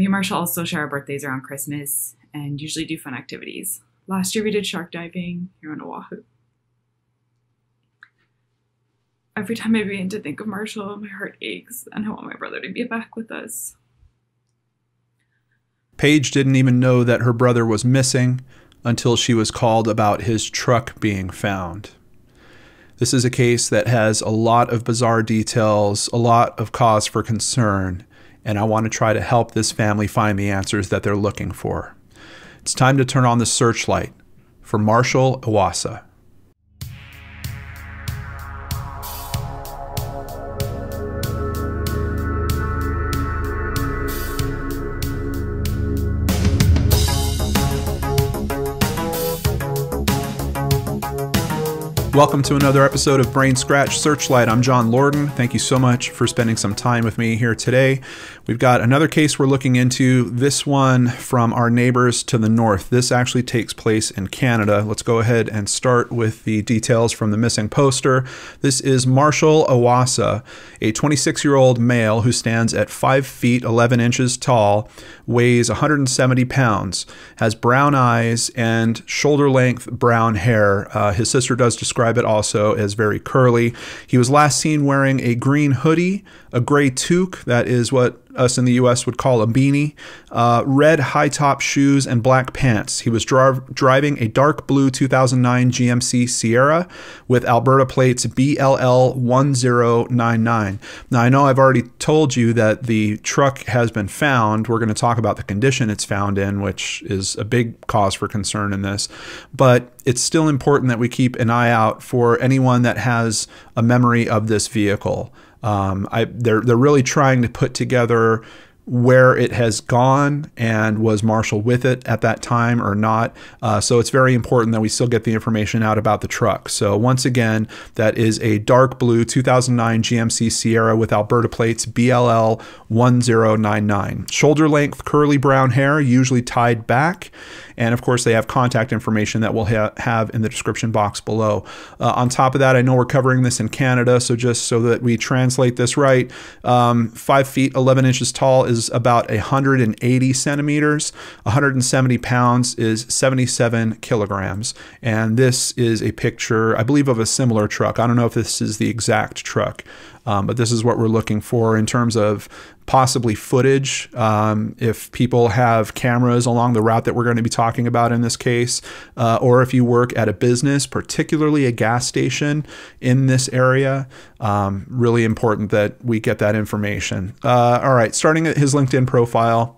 Me and Marshal also share our birthdays around Christmas and usually do fun activities. Last year we did shark diving here on Oahu. Every time I begin to think of Marshal, my heart aches and I want my brother to be back with us. Paige didn't even know that her brother was missing until she was called about his truck being found. This is a case that has a lot of bizarre details, a lot of cause for concern, and I want to try to help this family find the answers that they're looking for. It's time to turn on the searchlight for Marshal Iwaasa. Welcome to another episode of Brain Scratch Searchlight. I'm John Lorden. Thank you so much for spending some time with me here today. We've got another case we're looking into, this one from our neighbors to the north. This actually takes place in Canada. Let's go ahead and start with the details from the missing poster. This is Marshal Iwaasa, a 26-year-old male who stands at 5 feet 11 inches tall, weighs 170 pounds, has brown eyes and shoulder-length brown hair. His sister does describe it also as very curly. He was last seen wearing a green hoodie, a gray toque, that is what us in the U.S. would call a beanie, red high-top shoes, and black pants. He was driving a dark blue 2009 GMC Sierra with Alberta plates BLL1099. Now, I know I've already told you that the truck has been found. We're going to talk about the condition it's found in, which is a big cause for concern in this, but it's still important that we keep an eye out for anyone that has a memory of this vehicle. They're really trying to put together where it has gone and was Marshal with it at that time or not. So it's very important that we still get the information out about the truck. So once again, that is a dark blue 2009 GMC Sierra with Alberta plates BLL 1099. Shoulder length, curly brown hair, usually tied back. And of course, they have contact information that we'll have in the description box below. On top of that, I know we're covering this in Canada, so just so that we translate this right, 5 feet 11 inches tall is about 180 centimeters, 170 pounds is 77 kilograms. And this is a picture, I believe, of a similar truck. I don't know if this is the exact truck, but this is what we're looking for in terms of possibly footage. If people have cameras along the route that we're going to be talking about in this case, or if you work at a business, particularly a gas station in this area, really important that we get that information. All right, starting at his LinkedIn profile.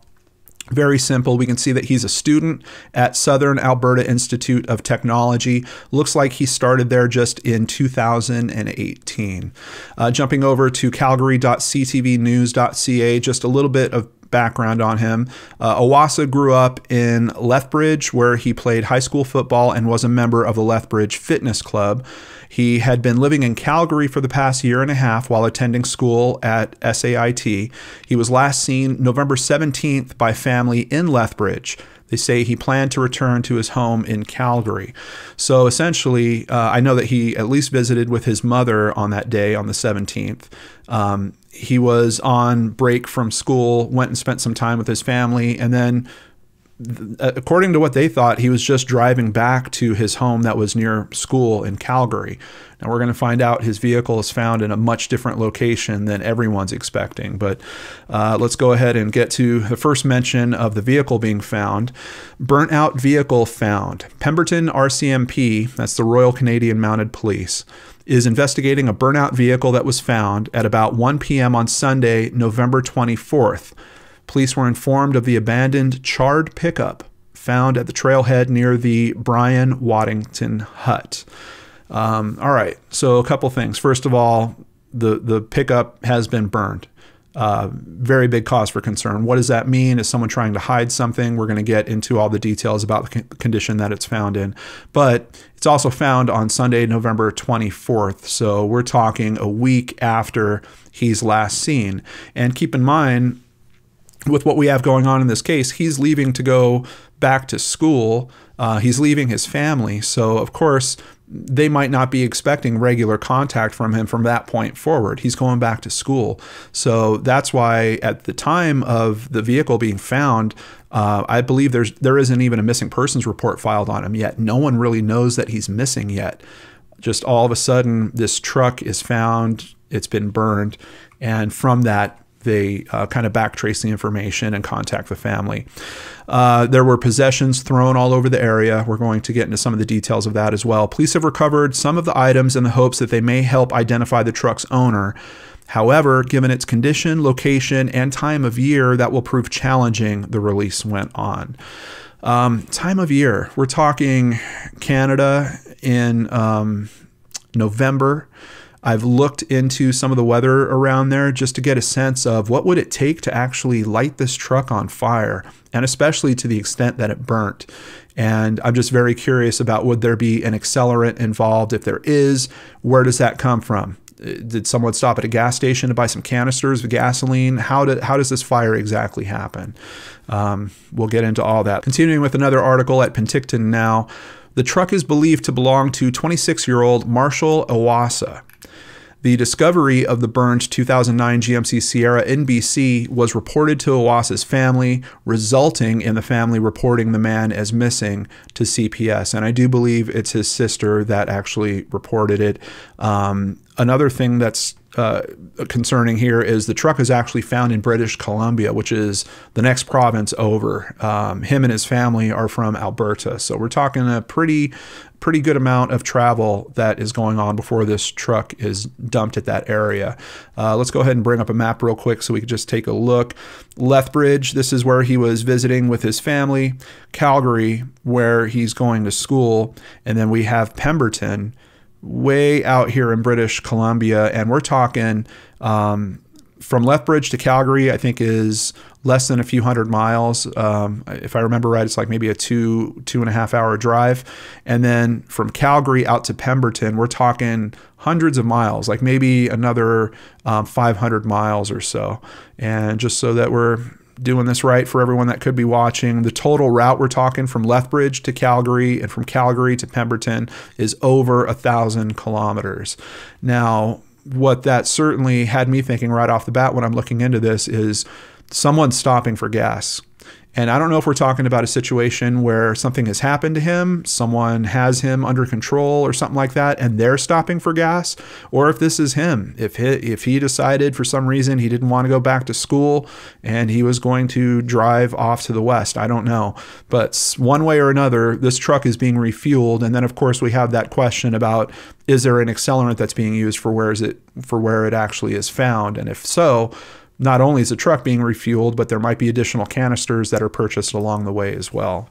Very simple. We can see that he's a student at Southern Alberta Institute of Technology. Looks like he started there just in 2018. Jumping over to calgary.ctvnews.ca, just a little bit of background on him. Iwaasa grew up in Lethbridge, where he played high school football and was a member of the Lethbridge Fitness Club. He had been living in Calgary for the past year and a half while attending school at SAIT. He was last seen November 17th by family in Lethbridge. They say he planned to return to his home in Calgary. So essentially, I know that he at least visited with his mother on that day, on the 17th. He was on break from school, went and spent some time with his family, and then according to what they thought, he was just driving back to his home that was near school in Calgary. Now we're going to find out his vehicle is found in a much different location than everyone's expecting. But let's go ahead and get to the first mention of the vehicle being found. Burnt out vehicle found. Pemberton RCMP, that's the Royal Canadian Mounted Police, is investigating a burnout vehicle that was found at about 1 p.m. on Sunday, November 24th. Police were informed of the abandoned charred pickup found at the trailhead near the Brian Waddington hut. All right, so a couple things. First of all, the pickup has been burned. Very big cause for concern. What does that mean? Is someone trying to hide something? We're going to get into all the details about the condition that it's found in. But it's also found on Sunday, November 24th. So we're talking a week after he's last seen. And keep in mind, with what we have going on in this case, he's leaving to go back to school. He's leaving his family. So, of course, they might not be expecting regular contact from him from that point forward. He's going back to school. So that's why at the time of the vehicle being found, I believe there isn't even a missing persons report filed on him yet. No one really knows that he's missing yet. Just all of a sudden, this truck is found, it's been burned, and from that, they kind of backtrace the information and contact the family. There were possessions thrown all over the area. We're going to get into some of the details of that as well. Police have recovered some of the items in the hopes that they may help identify the truck's owner. However, given its condition, location, and time of year, that will prove challenging, the release went on. Time of year, we're talking Canada in November. I've looked into some of the weather around there just to get a sense of what would it take to actually light this truck on fire, and especially to the extent that it burnt. And I'm just very curious about, would there be an accelerant involved? If there is, where does that come from? Did someone stop at a gas station to buy some canisters of gasoline? How does this fire exactly happen? We'll get into all that. Continuing with another article at Penticton now. The truck is believed to belong to 26-year-old Marshal Iwaasa. The discovery of the burned 2009 GMC Sierra NBC was reported to Iwaasa's family, resulting in the family reporting the man as missing to CPS. And I do believe it's his sister that actually reported it. Another thing that's concerning here is the truck is actually found in British Columbia, which is the next province over. Him and his family are from Alberta. So we're talking a pretty good amount of travel that is going on before this truck is dumped at that area. Let's go ahead and bring up a map real quick so we can just take a look. Lethbridge, this is where he was visiting with his family. Calgary, where he's going to school. And then we have Pemberton, way out here in British Columbia, and we're talking from Lethbridge to Calgary, I think is less than a few hundred miles. If I remember right, it's like maybe a two and a half hour drive. And then from Calgary out to Pemberton, we're talking hundreds of miles, like maybe another 500 miles or so. And just so that we're doing this right for everyone that could be watching, the total route we're talking from Lethbridge to Calgary and from Calgary to Pemberton is over 1,000 kilometers. Now, what that certainly had me thinking right off the bat when I'm looking into this is someone stopping for gas. And I don't know if we're talking about a situation where something has happened to him, someone has him under control or something like that, and they're stopping for gas, or if this is him. If he decided for some reason he didn't want to go back to school and he was going to drive off to the west, I don't know. But one way or another, this truck is being refueled. And then, of course, we have that question about, is there an accelerant that's being used for where it actually is found? And if so, not only is the truck being refueled, but there might be additional canisters that are purchased along the way as well.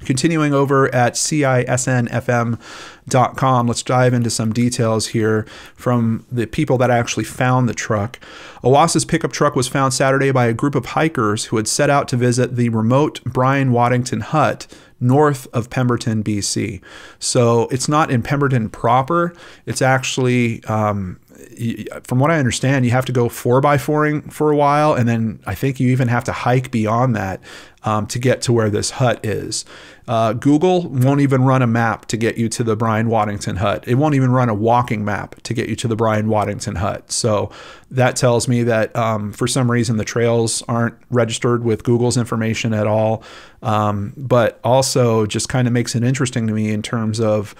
Continuing over at CISNFM.com, let's dive into some details here from the people that actually found the truck. Iwaasa's pickup truck was found Saturday by a group of hikers who had set out to visit the remote Brian Waddington hut north of Pemberton, BC. So it's not in Pemberton proper. It's actually, from what I understand, you have to go 4x4ing for a while, and then I think you even have to hike beyond that to get to where this hut is. Google won't even run a map to get you to the Brian Waddington hut. It won't even run a walking map to get you to the Brian Waddington hut. So that tells me that for some reason the trails aren't registered with Google's information at all. But also just kind of makes it interesting to me in terms of,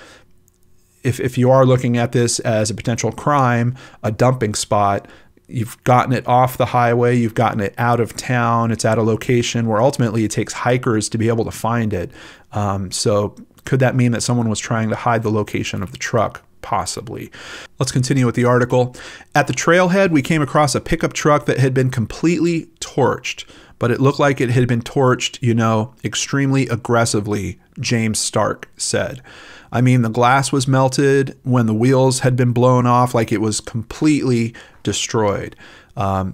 if you are looking at this as a potential crime, a dumping spot, you've gotten it off the highway, you've gotten it out of town, it's at a location where ultimately it takes hikers to be able to find it. So could that mean that someone was trying to hide the location of the truck? Possibly. Let's continue with the article. At the trailhead, we came across a pickup truck that had been completely torched, but it looked like it had been torched, you know, extremely aggressively, James Stark said. I mean, the glass was melted when the wheels had been blown off, like it was completely destroyed.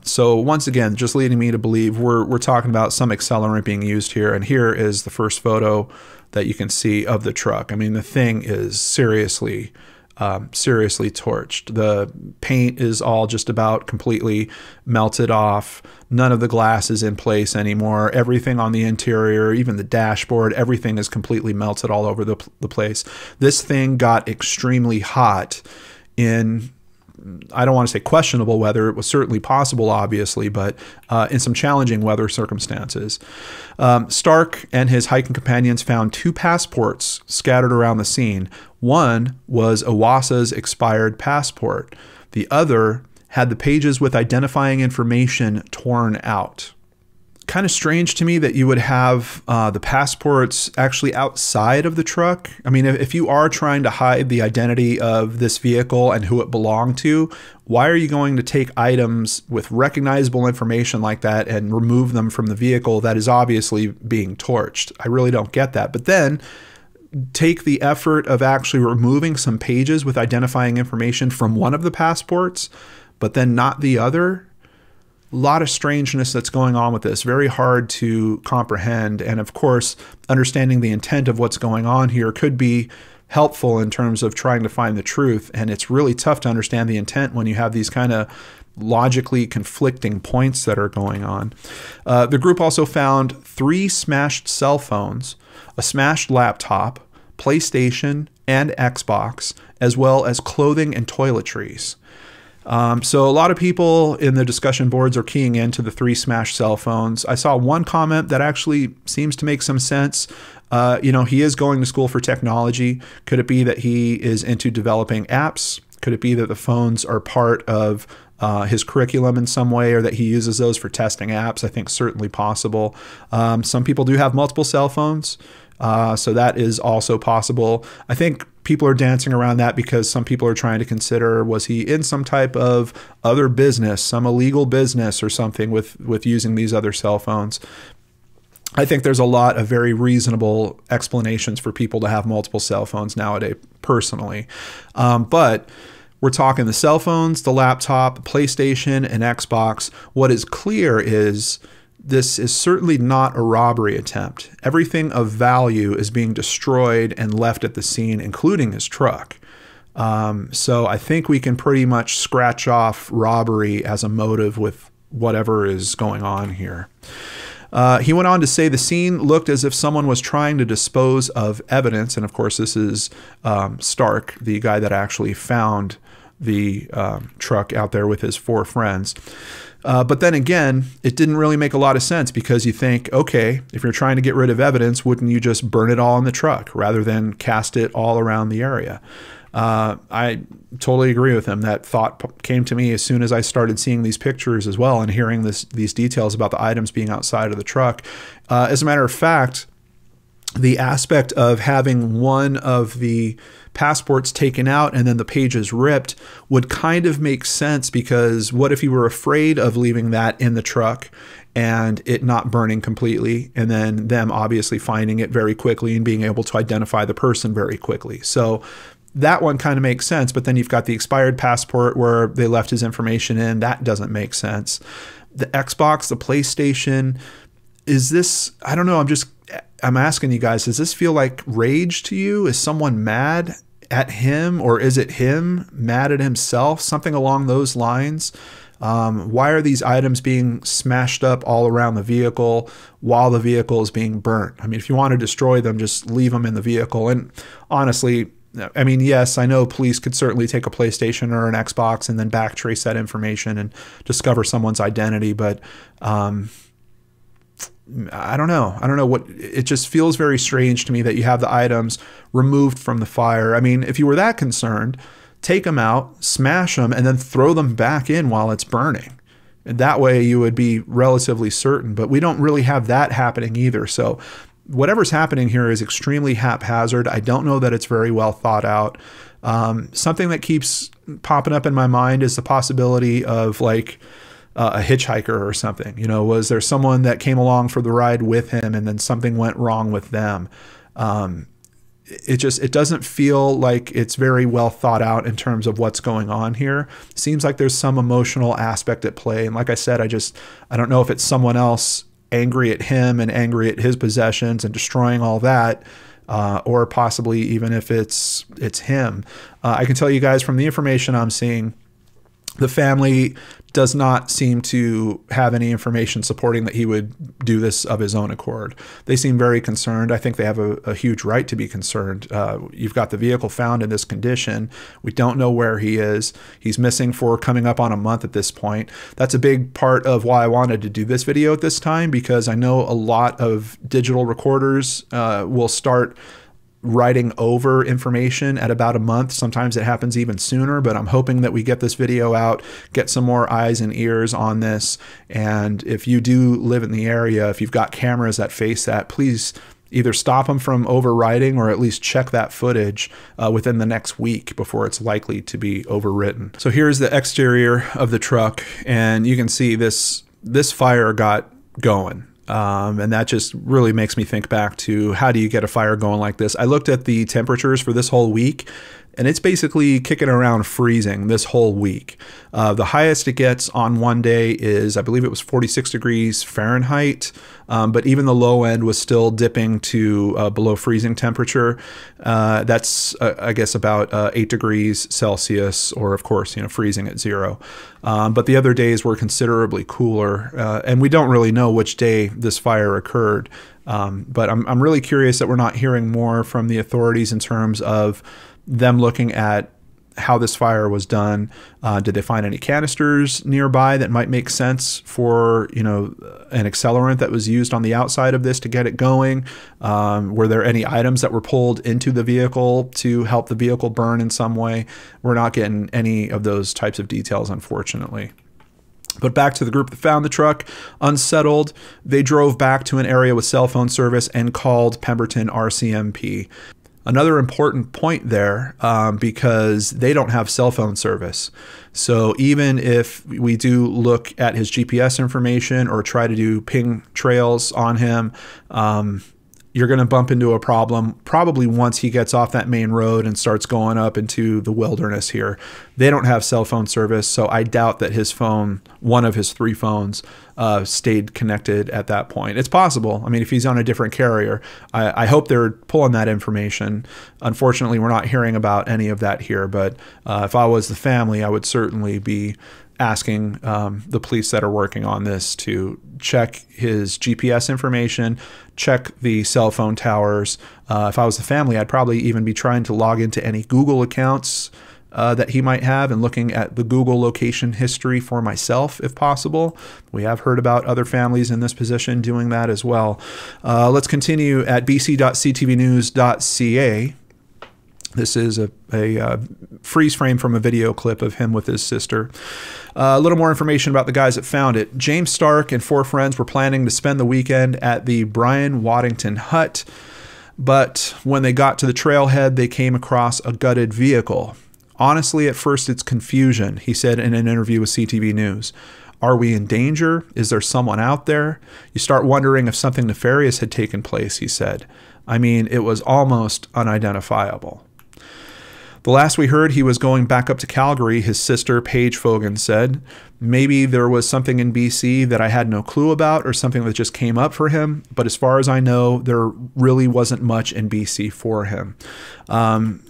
So once again, just leading me to believe we're talking about some accelerant being used here. And here is the first photo that you can see of the truck. I mean, the thing is seriously seriously torched. The paint is all just about completely melted off. None of the glass is in place anymore. Everything on the interior, even the dashboard, everything is completely melted all over the place. This thing got extremely hot in, I don't want to say questionable weather. It was certainly possible, obviously, but in some challenging weather circumstances. Stark and his hiking companions found two passports scattered around the scene. One was Iwaasa's expired passport. The other had the pages with identifying information torn out. Kind of strange to me that you would have the passports actually outside of the truck. I mean, if you are trying to hide the identity of this vehicle and who it belonged to, why are you going to take items with recognizable information like that and remove them from the vehicle that is obviously being torched? I really don't get that. But then take the effort of actually removing some pages with identifying information from one of the passports, but then not the other. A lot of strangeness that's going on with this. Very hard to comprehend. And of course, understanding the intent of what's going on here could be helpful in terms of trying to find the truth. And it's really tough to understand the intent when you have these kind of logically conflicting points that are going on. The group also found 3 smashed cell phones, a smashed laptop, PlayStation, and Xbox, as well as clothing and toiletries. So a lot of people in the discussion boards are keying into the 3 smashed cell phones. I saw one comment that actually seems to make some sense. You know, he is going to school for technology. Could it be that he is into developing apps? Could it be that the phones are part of his curriculum in some way, or that he uses those for testing apps? I think certainly possible. Some people do have multiple cell phones, so that is also possible. I think people are dancing around that because some people are trying to consider, was he in some type of other business, some illegal business or something with using these other cell phones? I think there's a lot of very reasonable explanations for people to have multiple cell phones nowadays, personally. But we're talking the cell phones, the laptop, PlayStation, and Xbox. What is clear is this is certainly not a robbery attempt. Everything of value is being destroyed and left at the scene, including his truck. So I think we can pretty much scratch off robbery as a motive with whatever is going on here. He went on to say the scene looked as if someone was trying to dispose of evidence. And of course, this is Stark, the guy that actually found the truck out there with his 4 friends. But then again, it didn't really make a lot of sense, because you think, okay, if you're trying to get rid of evidence, wouldn't you just burn it all in the truck rather than cast it all around the area? I totally agree with him. That thought came to me as soon as I started seeing these pictures as well and hearing these details about the items being outside of the truck. As a matter of fact, the aspect of having one of the passports taken out and then the pages ripped would kind of make sense, because what if you were afraid of leaving that in the truck and it not burning completely, and then them obviously finding it very quickly and being able to identify the person very quickly? So that one kind of makes sense. But then you've got the expired passport where they left his information in. That doesn't make sense. The Xbox, the PlayStation, is this, I don't know, I'm asking you guys, does this feel like rage to you? Is someone mad at him, or is it him mad at himself? Something along those lines. Why are these items being smashed up all around the vehicle while the vehicle is being burnt? I mean, if you want to destroy them, just leave them in the vehicle. And honestly, I mean, yes, I know police could certainly take a PlayStation or an Xbox and then backtrace that information and discover someone's identity. But I don't know. I don't know what, it just feels very strange to me that you have the items removed from the fire. I mean, if you were that concerned, take them out, smash them, and then throw them back in while it's burning. And that way you would be relatively certain. But we don't really have that happening either. So whatever's happening here is extremely haphazard. I don't know that it's very well thought out. Something that keeps popping up in my mind is the possibility of, like, a hitchhiker or something. You know, was there someone that came along for the ride with him and then something went wrong with them? It doesn't feel like it's very well thought out in terms of what's going on here. Seems like there's some emotional aspect at play. And like I said, I don't know if it's someone else angry at him and angry at his possessions and destroying all that, or possibly even if it's him. I can tell you guys from the information I'm seeing, the family does not seem to have any information supporting that he would do this of his own accord. They seem very concerned. I think they have a huge right to be concerned. You've got the vehicle found in this condition. We don't know where he is. He's missing for coming up on a month at this point. That's a big part of why I wanted to do this video at this time, because I know a lot of digital recorders will start writing over information at about a month. Sometimes it happens even sooner, but I'm hoping that we get this video out, get some more eyes and ears on this. And if you do live in the area, if you've got cameras that face that, please either stop them from overwriting or at least check that footage within the next week before it's likely to be overwritten. So here's the exterior of the truck, and you can see this fire got going. And that just really makes me think back to, how do you get a fire going like this? I looked at the temperatures for this whole week, and it's basically kicking around freezing this whole week. The highest it gets on one day is, I believe it was 46 degrees Fahrenheit, but even the low end was still dipping to below freezing temperature. That's, I guess, about 8 degrees Celsius, or of course, freezing at zero. But the other days were considerably cooler, and we don't really know which day this fire occurred. But I'm really curious that we're not hearing more from the authorities in terms of them looking at how this fire was done. Did they find any canisters nearby that might make sense for, an accelerant that was used on the outside of this to get it going? Were there any items that were pulled into the vehicle to help the vehicle burn in some way? We're not getting any of those types of details, unfortunately. But back to the group that found the truck, unsettled, they drove back to an area with cell phone service and called Pemberton RCMP. Another important point there, because they don't have cell phone service. So even if we do look at his GPS information or try to do ping trails on him, you're going to bump into a problem probably once he gets off that main road and starts going up into the wilderness here. They don't have cell phone service, so I doubt that his phone, one of his 3 phones, stayed connected at that point. It's possible. I mean, if he's on a different carrier, I hope they're pulling that information. Unfortunately, we're not hearing about any of that here, but if I was the family, I would certainly be asking the police that are working on this to check his GPS information, check the cell phone towers. If I was the family, I'd probably even be trying to log into any Google accounts that he might have and looking at the Google location history for myself, if possible. We have heard about other families in this position doing that as well. Let's continue at bc.ctvnews.ca. This is a freeze frame from a video clip of him with his sister. A little more information about the guys that found it. James Stark and 4 friends were planning to spend the weekend at the Brian Waddington hut, but when they got to the trailhead, they came across a gutted vehicle. Honestly, at first, it's confusion, he said in an interview with CTV News. Are we in danger? Is there someone out there? You start wondering if something nefarious had taken place, he said. I mean, it was almost unidentifiable. The last we heard, he was going back up to Calgary, his sister Paige Fogan said. Maybe there was something in BC that I had no clue about or something that just came up for him, but as far as I know, there really wasn't much in BC for him.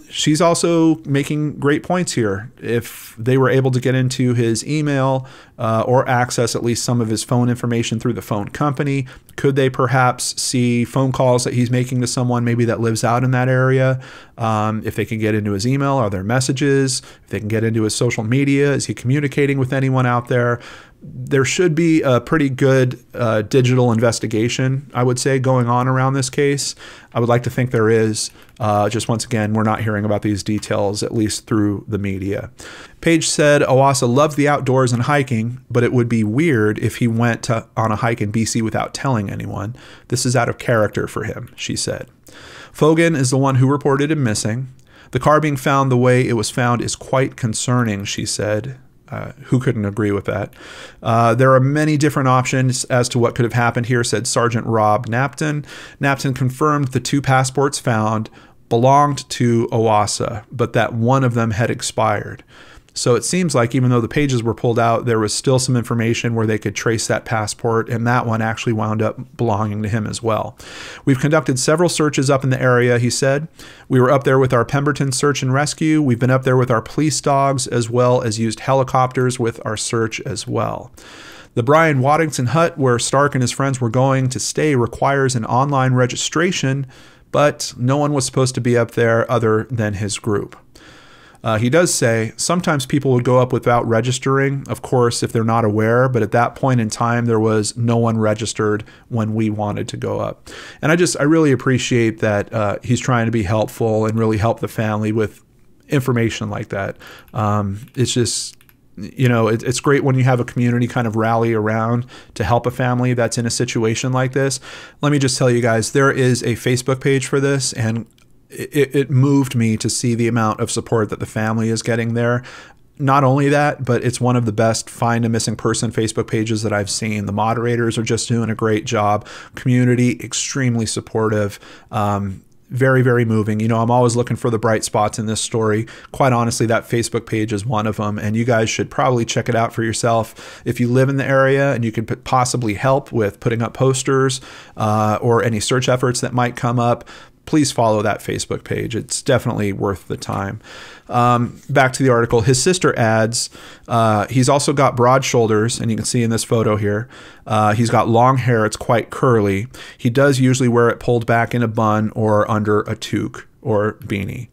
She's also making great points here. If they were able to get into his email or access at least some of his phone information through the phone company, could they perhaps see phone calls that he's making to someone maybe that lives out in that area? If they can get into his email, are there messages? If they can get into his social media, is he communicating with anyone out there? There should be a pretty good digital investigation, I would say, going on around this case. I would like to think there is. Just once again, we're not hearing about these details, at least through the media. Paige said Iwaasa loved the outdoors and hiking, but it would be weird if he went on a hike in BC without telling anyone. This is out of character for him, she said. Fogan is the one who reported him missing. The car being found the way it was found is quite concerning, she said. Who couldn't agree with that? There are many different options as to what could have happened here, said Sergeant Rob Knapton. Knapton confirmed the 2 passports found belonged to Iwaasa, but that one of them had expired. So it seems like even though the pages were pulled out, there was still some information where they could trace that passport, and that one actually wound up belonging to him as well. We've conducted several searches up in the area, he said. We were up there with our Pemberton search and rescue. We've been up there with our police dogs, as well as used helicopters with our search as well. The Brian Waddington hut where Stark and his friends were going to stay requires an online registration, but no one was supposed to be up there other than his group. He does say sometimes people would go up without registering, of course, if they're not aware, but at that point in time, there was no one registered when we wanted to go up. And I really appreciate that he's trying to be helpful and really help the family with information like that. It's just, you know, it's great when you have a community kind of rally around to help a family that's in a situation like this. Let me just tell you guys, there is a Facebook page for this, and it moved me to see the amount of support that the family is getting there. Not only that, but it's one of the best Find a Missing Person Facebook pages that I've seen. The moderators are just doing a great job. Community, extremely supportive. Very, very moving. You know, I'm always looking for the bright spots in this story. Quite honestly, that Facebook page is one of them, and you guys should probably check it out for yourself. If you live in the area and you can possibly help with putting up posters or any search efforts that might come up, please follow that Facebook page. It's definitely worth the time. Back to the article. His sister adds, he's also got broad shoulders, and you can see in this photo here, he's got long hair. It's quite curly. He does usually wear it pulled back in a bun or under a toque or beanie.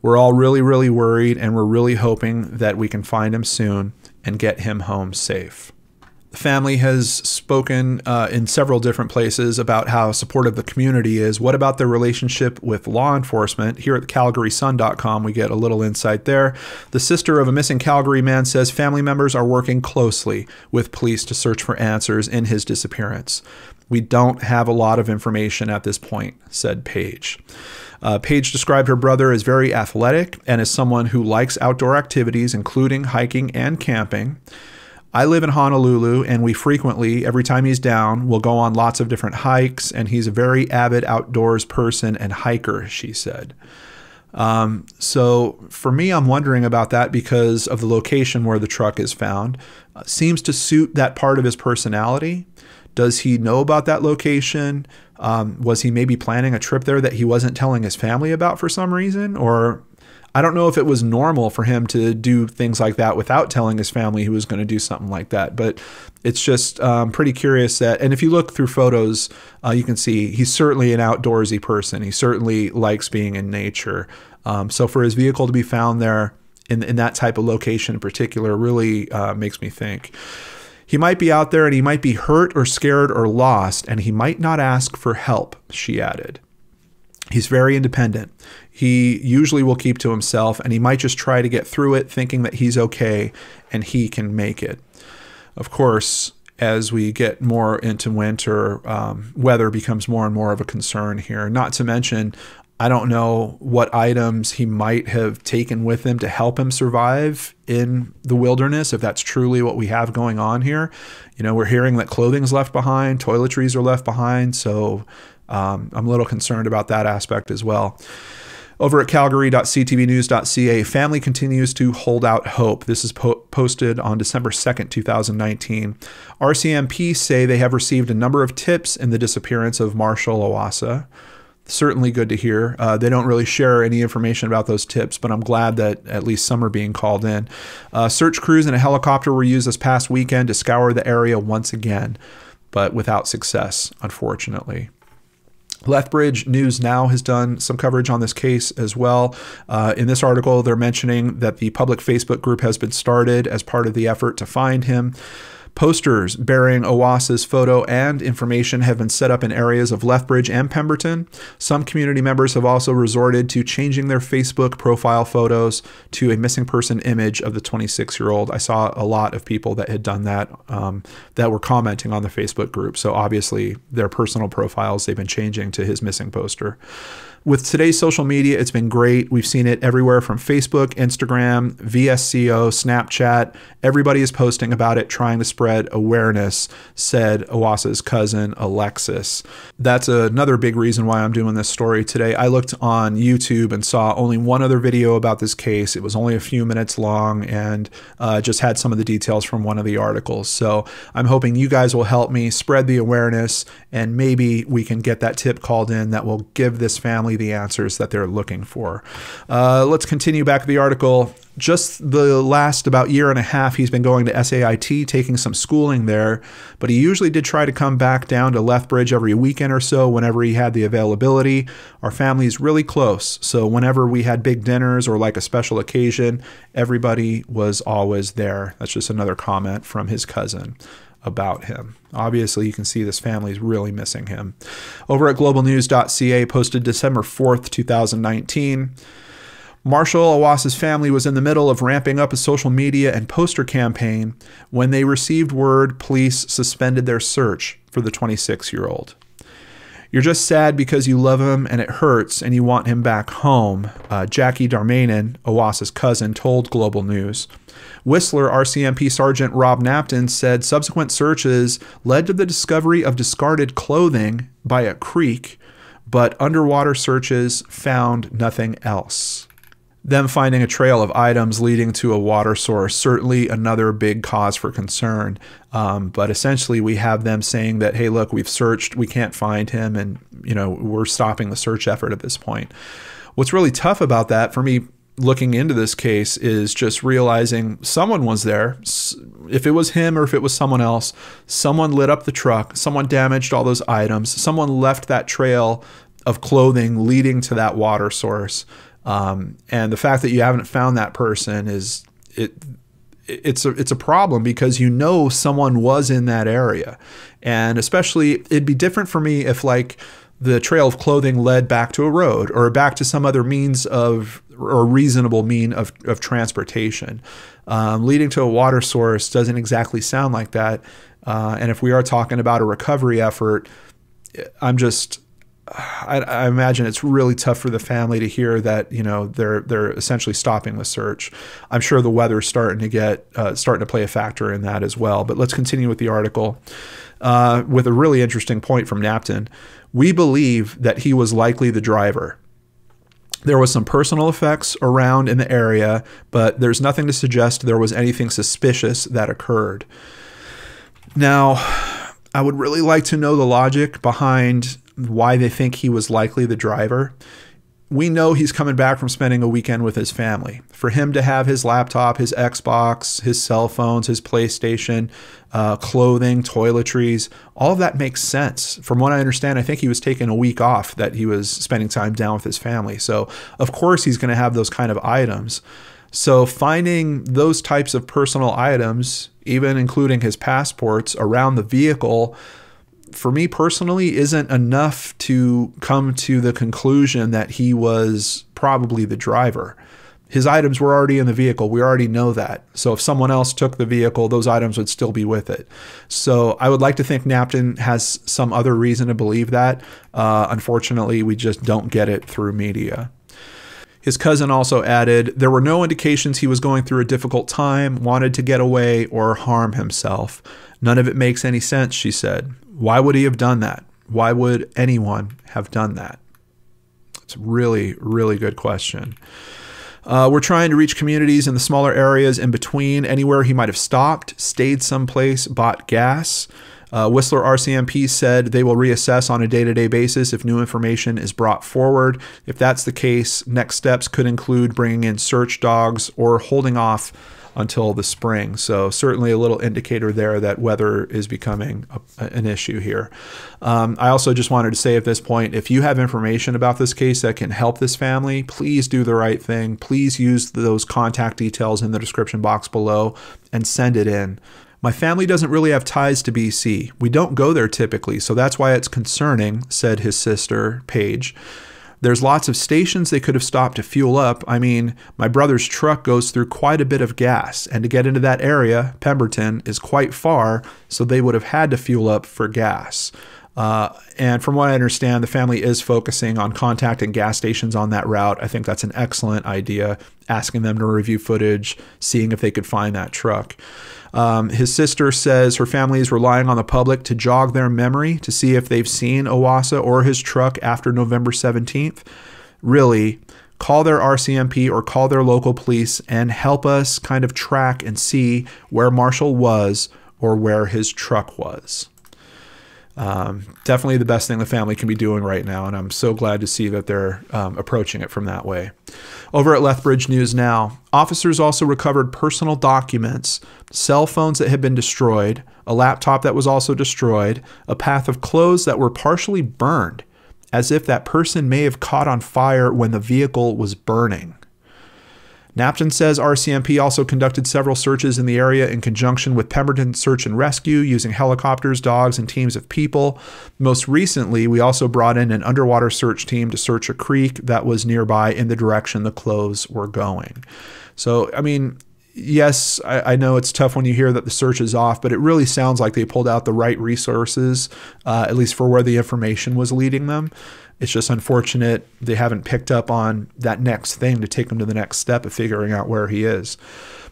We're all really, really worried, and we're really hoping that we can find him soon and get him home safe. The family has spoken in several different places about how supportive the community is. What about their relationship with law enforcement? Here at CalgarySun.com, we get a little insight there. The sister of a missing Calgary man says family members are working closely with police to search for answers in his disappearance. We don't have a lot of information at this point, said Paige. Paige described her brother as very athletic and as someone who likes outdoor activities, including hiking and camping. I live in Honolulu, and we frequently, every time he's down, will go on lots of different hikes, and he's a very avid outdoors person and hiker, she said. So for me, I'm wondering about that because of the location where the truck is found. Seems to suit that part of his personality. Does he know about that location? Was he maybe planning a trip there that he wasn't telling his family about for some reason? Or I don't know if it was normal for him to do things like that without telling his family he was going to do something like that, but it's just pretty curious that, and if you look through photos, you can see he's certainly an outdoorsy person. He certainly likes being in nature. So for his vehicle to be found there in that type of location in particular really makes me think. He might be out there and he might be hurt or scared or lost, and he might not ask for help, she added. He's very independent. He usually will keep to himself, and he might just try to get through it thinking that he's okay and he can make it. Of course, as we get more into winter, weather becomes more and more of a concern here. Not to mention, I don't know what items he might have taken with him to help him survive in the wilderness, if that's truly what we have going on here. You know, we're hearing that clothing's left behind, toiletries are left behind, so I'm a little concerned about that aspect as well. Over at calgary.ctvnews.ca, family continues to hold out hope. This is posted on December 2nd, 2019. RCMP say they have received a number of tips in the disappearance of Marshal Iwaasa. Certainly good to hear. They don't really share any information about those tips, but I'm glad that at least some are being called in. Search crews and a helicopter were used this past weekend to scour the area once again, but without success, unfortunately. Lethbridge News Now has done some coverage on this case as well. In this article, they're mentioning that the public Facebook group has been started as part of the effort to find him. Posters bearing Iwaasa's photo and information have been set up in areas of Lethbridge and Pemberton. Some community members have also resorted to changing their Facebook profile photos to a missing person image of the 26-year-old. I saw a lot of people that had done that, that were commenting on the Facebook group. So obviously their personal profiles, they've been changing to his missing poster. with today's social media, it's been great. We've seen it everywhere from Facebook, Instagram, VSCO, Snapchat. Everybody is posting about it, trying to spread awareness, said Iwaasa's cousin, Alexis. That's another big reason why I'm doing this story today. I looked on YouTube and saw only one other video about this case. It was only a few minutes long and just had some of the details from one of the articles. So I'm hoping you guys will help me spread the awareness, and maybe we can get that tip called in that will give this family the answers that they're looking for. Let's continue back to the article. Just the last about year and a half, he's been going to SAIT, taking some schooling there, but he usually did try to come back down to Lethbridge every weekend or so whenever he had the availability. Our family's really close, so whenever we had big dinners or like a special occasion, everybody was always there. That's just another comment from his cousin about him. Obviously, you can see this family is really missing him. Over at globalnews.ca, posted December 4th, 2019, Marshal Iwaasa's family was in the middle of ramping up a social media and poster campaign when they received word police suspended their search for the 26-year-old. You're just sad because you love him and it hurts and you want him back home, Jackie Darmanin, Iwaasa's cousin, told Global News. Whistler RCMP Sergeant Rob Knapton said subsequent searches led to the discovery of discarded clothing by a creek, but underwater searches found nothing else. Them finding a trail of items leading to a water source, certainly another big cause for concern. But essentially we have them saying that, hey, look, we've searched, we can't find him, and you know, we're stopping the search effort at this point. What's really tough about that for me looking into this case is just realizing someone was there. If it was him or if it was someone else, someone lit up the truck, someone damaged all those items, someone left that trail of clothing leading to that water source. And the fact that you haven't found that person is it's a problem, because you know someone was in that area. And especially it'd be different for me if like the trail of clothing led back to a road or back to some other means of or reasonable mean of transportation. Leading to a water source doesn't exactly sound like that. And if we are talking about a recovery effort, I imagine it's really tough for the family to hear that, you know, they're essentially stopping the search. I'm sure the weather's starting to get starting to play a factor in that as well. But let's continue with the article with a really interesting point from Knapton. We believe that he was likely the driver. There was some personal effects around in the area, but there's nothing to suggest there was anything suspicious that occurred. Now, I would really like to know the logic behind why they think he was likely the driver. We know he's coming back from spending a weekend with his family. For him to have his laptop, his Xbox, his cell phones, his PlayStation, clothing, toiletries, all of that makes sense. From what I understand, I think he was taking a week off that he was spending time down with his family. So of course he's going to have those kind of items. So finding those types of personal items, even including his passports, around the vehicle, for me personally, isn't enough to come to the conclusion that he was probably the driver. His items were already in the vehicle. We already know that. So if someone else took the vehicle, those items would still be with it. So I would like to think Knapton has some other reason to believe that. Unfortunately, we just don't get it through media. His cousin also added, there were no indications he was going through a difficult time, wanted to get away, or harm himself. None of it makes any sense, she said. Why would he have done that? Why would anyone have done that? It's a really, really good question. We're trying to reach communities in the smaller areas in between, anywhere he might have stopped, stayed someplace, bought gas. Whistler RCMP said they will reassess on a day-to-day basis if new information is brought forward. If that's the case, next steps could include bringing in search dogs or holding off until the spring. So certainly a little indicator there that weather is becoming an issue here. I also just wanted to say at this point, if you have information about this case that can help this family, please do the right thing. Please use those contact details in the description box below and send it in. My family doesn't really have ties to BC. We don't go there typically, so that's why it's concerning, said his sister, Paige. There's lots of stations they could have stopped to fuel up. I mean, my brother's truck goes through quite a bit of gas, and to get into that area, Pemberton, is quite far, so they would have had to fuel up for gas. And from what I understand, the family is focusing on contacting gas stations on that route. I think that's an excellent idea, asking them to review footage, seeing if they could find that truck. His sister says her family is relying on the public to jog their memory to see if they've seen Iwaasa or his truck after November 17th. Really, call their RCMP or call their local police and help us kind of track and see where Marshall was or where his truck was. Definitely the best thing the family can be doing right now, and I'm so glad to see that they're approaching it from that way. Over at Lethbridge News Now, officers also recovered personal documents, cell phones that had been destroyed, a laptop that was also destroyed, a path of clothes that were partially burned, as if that person may have caught on fire when the vehicle was burning. Knapton says RCMP also conducted several searches in the area in conjunction with Pemberton Search and Rescue using helicopters, dogs, and teams of people. Most recently, we also brought in an underwater search team to search a creek that was nearby in the direction the clothes were going. So, I mean, yes, I know it's tough when you hear that the search is off, but it really sounds like they pulled out the right resources, at least for where the information was leading them. It's just unfortunate they haven't picked up on that next thing to take them to the next step of figuring out where he is.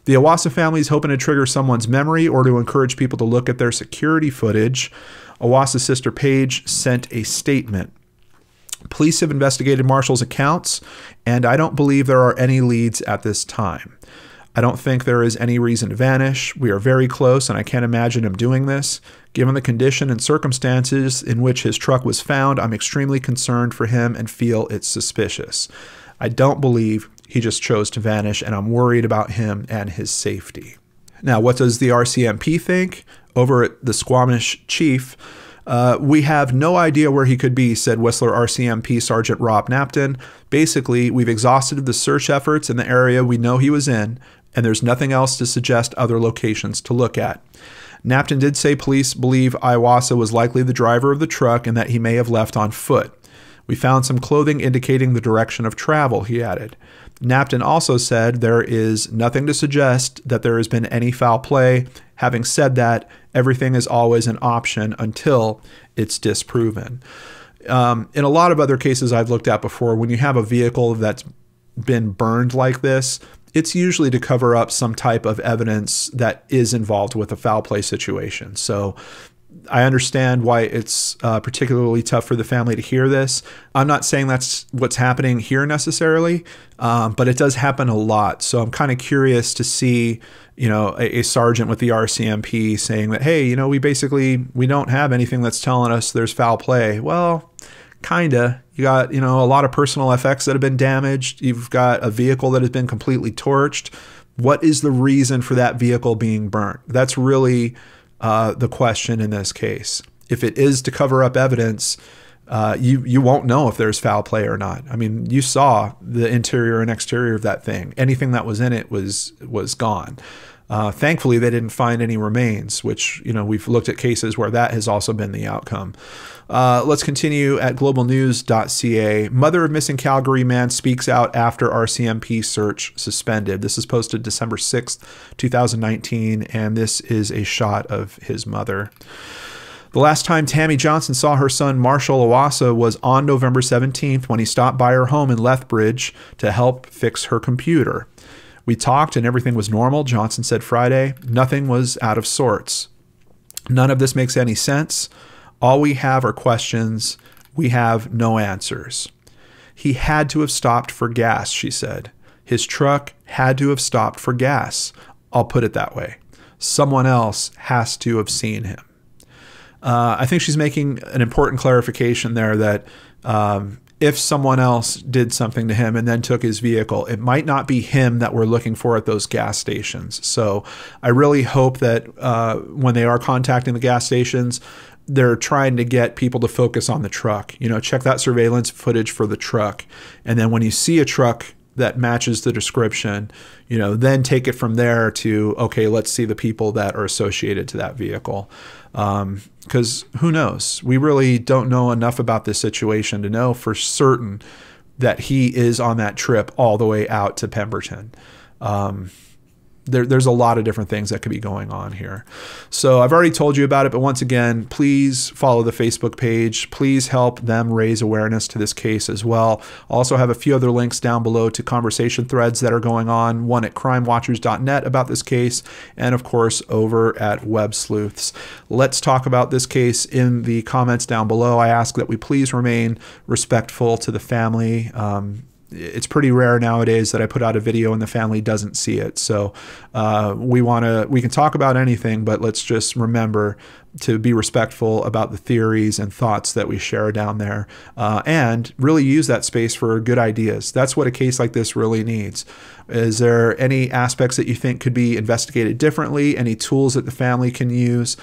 The Iwaasa family is hoping to trigger someone's memory or to encourage people to look at their security footage. Iwaasa's sister Paige sent a statement. Police have investigated Marshall's accounts, and I don't believe there are any leads at this time. I don't think there is any reason to vanish. We are very close, and I can't imagine him doing this. Given the condition and circumstances in which his truck was found, I'm extremely concerned for him and feel it's suspicious. I don't believe he just chose to vanish, and I'm worried about him and his safety. Now, what does the RCMP think? Over at the Squamish Chief, we have no idea where he could be, said Whistler RCMP Sergeant Rob Knapton. Basically, we've exhausted the search efforts in the area we know he was in, and there's nothing else to suggest other locations to look at. Knapton did say police believe Iwaasa was likely the driver of the truck and that he may have left on foot. We found some clothing indicating the direction of travel, he added. Knapton also said there is nothing to suggest that there has been any foul play. Having said that, everything is always an option until it's disproven. In a lot of other cases I've looked at before, when you have a vehicle that's been burned like this, it's usually to cover up some type of evidence that is involved with a foul play situation. So I understand why it's particularly tough for the family to hear this. I'm not saying that's what's happening here necessarily, but it does happen a lot. So I'm kind of curious to see, you know, a sergeant with the RCMP saying that, hey, you know, we don't have anything that's telling us there's foul play. Well, kinda. You got, you know, a lot of personal effects that have been damaged. You've got a vehicle that has been completely torched. What is the reason for that vehicle being burnt? That's really the question in this case. If it is to cover up evidence, you won't know if there's foul play or not. I mean, you saw the interior and exterior of that thing. Anything that was in it was gone. Thankfully, they didn't find any remains, which, you know, we've looked at cases where that has also been the outcome. Let's continue at globalnews.ca. Mother of missing Calgary man speaks out after RCMP search suspended. This is posted December 6th, 2019, and this is a shot of his mother. The last time Tammy Johnson saw her son Marshal Iwaasa was on November 17th when he stopped by her home in Lethbridge to help fix her computer. We talked and everything was normal, Johnson said Friday. Nothing was out of sorts. None of this makes any sense. All we have are questions. We have no answers. He had to have stopped for gas, she said. His truck had to have stopped for gas. I'll put it that way. Someone else has to have seen him. I think she's making an important clarification there that if someone else did something to him and then took his vehicle, it might not be him that we're looking for at those gas stations. So I really hope that when they are contacting the gas stations, they're trying to get people to focus on the truck. You know, check that surveillance footage for the truck. And then when you see a truck that matches the description, you know, then take it from there to, okay, let's see the people that are associated to that vehicle. Because who knows? We really don't know enough about this situation to know for certain that he is on that trip all the way out to Pemberton. there's a lot of different things that could be going on here. So I've already told you about it, but once again, please follow the Facebook page. Please help them raise awareness to this case as well. Also have a few other links down below to conversation threads that are going on, one at crimewatchers.net about this case, and of course over at Web Sleuths. Let's talk about this case in the comments down below. I ask that we please remain respectful to the family. It's pretty rare nowadays that I put out a video and the family doesn't see it. So we can talk about anything, but let's just remember to be respectful about the theories and thoughts that we share down there, and really use that space for good ideas. That's what a case like this really needs. Is there any aspects that you think could be investigated differently? Any tools that the family can use?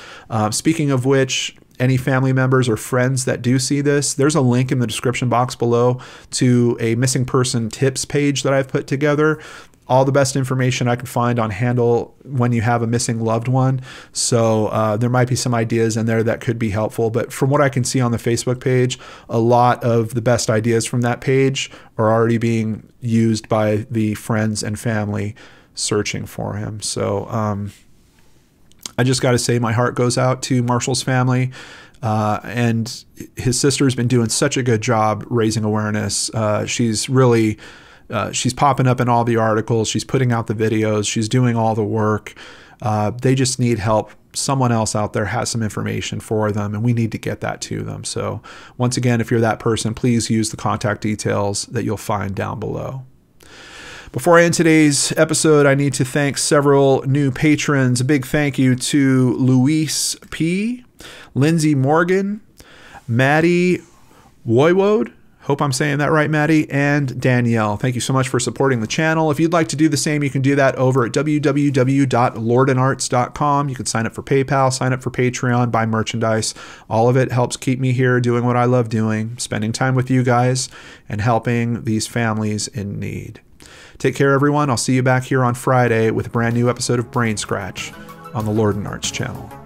Speaking of which, any family members or friends that do see this, there's a link in the description box below to a missing person tips page that I've put together. All the best information I can find on handle when you have a missing loved one. So there might be some ideas in there that could be helpful. But from what I can see on the Facebook page, a lot of the best ideas from that page are already being used by the friends and family searching for him. So I just got to say my heart goes out to Marshal's family, and his sister's been doing such a good job raising awareness. She's really, she's popping up in all the articles. She's putting out the videos. She's doing all the work. They just need help. Someone else out there has some information for them, and we need to get that to them. So once again, if you're that person, please use the contact details that you'll find down below. Before I end today's episode, I need to thank several new patrons. A big thank you to Luis P., Lindsay Morgan, Maddie Wojwod, hope I'm saying that right, Maddie, and Danielle. Thank you so much for supporting the channel. If you'd like to do the same, you can do that over at www.LordanARTS.com. You can sign up for PayPal, sign up for Patreon, buy merchandise. All of it helps keep me here doing what I love doing, spending time with you guys, and helping these families in need. Take care, everyone. I'll see you back here on Friday with a brand new episode of Brain Scratch on the Lorden Arts channel.